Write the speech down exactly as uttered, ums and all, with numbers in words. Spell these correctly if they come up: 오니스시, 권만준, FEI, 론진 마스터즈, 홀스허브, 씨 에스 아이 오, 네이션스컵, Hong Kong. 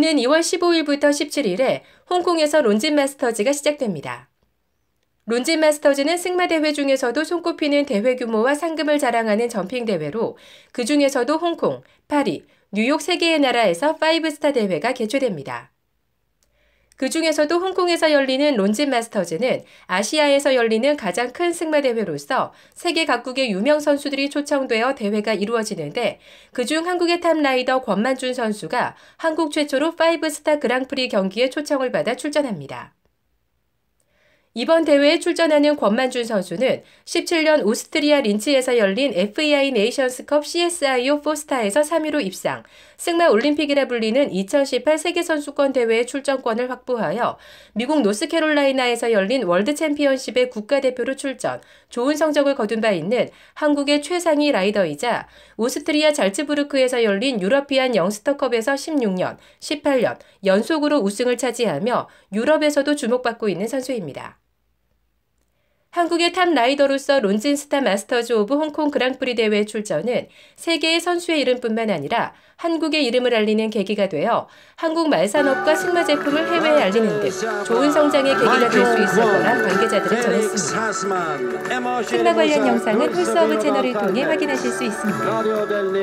오는 이월 십오일부터 십칠일에 홍콩에서 론진 마스터즈가 시작됩니다. 론진 마스터즈는 승마대회 중에서도 손꼽히는 대회 규모와 상금을 자랑하는 점핑대회로 그중에서도 홍콩, 파리, 뉴욕 세 개의 나라에서 파이브 스타 대회가 개최됩니다. 그중에서도 홍콩에서 열리는 론진 마스터즈는 아시아에서 열리는 가장 큰 승마대회로서 세계 각국의 유명 선수들이 초청되어 대회가 이루어지는데, 그중 한국의 탑라이더 권만준 선수가 한국 최초로 파이브 스타 그랑프리 경기에 초청을 받아 출전합니다. 이번 대회에 출전하는 권만준 선수는 십칠년 오스트리아 린츠에서 열린 에프 이 아이 네이션스컵 씨 에스 아이 오 포스타에서 삼위로 입상, 승마 올림픽이라 불리는 이천십팔 세계선수권 대회에 출전권을 확보하여 미국 노스캐롤라이나에서 열린 월드 챔피언십에 국가대표로 출전, 좋은 성적을 거둔 바 있는 한국의 최상위 라이더이자 오스트리아 잘츠부르크에서 열린 유러피안 영스터컵에서 십육년, 십팔년 연속으로 우승을 차지하며 유럽에서도 주목받고 있는 선수입니다. 한국의 탑 라이더로서 론진 스타 마스터즈 오브 홍콩 그랑프리 대회 출전은 세계의 선수의 이름뿐만 아니라 한국의 이름을 알리는 계기가 되어 한국 말산업과 승마 제품을 해외에 알리는 등 좋은 성장의 계기가 될 수 있을 거란 관계자들은 전했습니다. 승마 관련 영상은 홀스허브 채널을 통해 확인하실 수 있습니다.